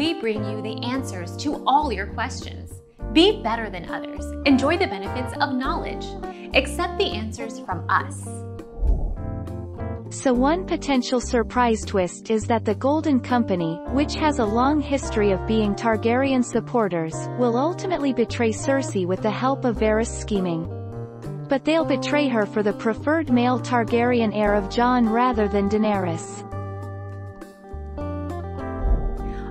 we bring you the answers to all your questions. Be better than others. Enjoy the benefits of knowledge. Accept the answers from us. So one potential surprise twist is that the Golden Company, which has a long history of being Targaryen supporters, will ultimately betray Cersei with the help of Varys' scheming. But they'll betray her for the preferred male Targaryen heir of Jon rather than Daenerys.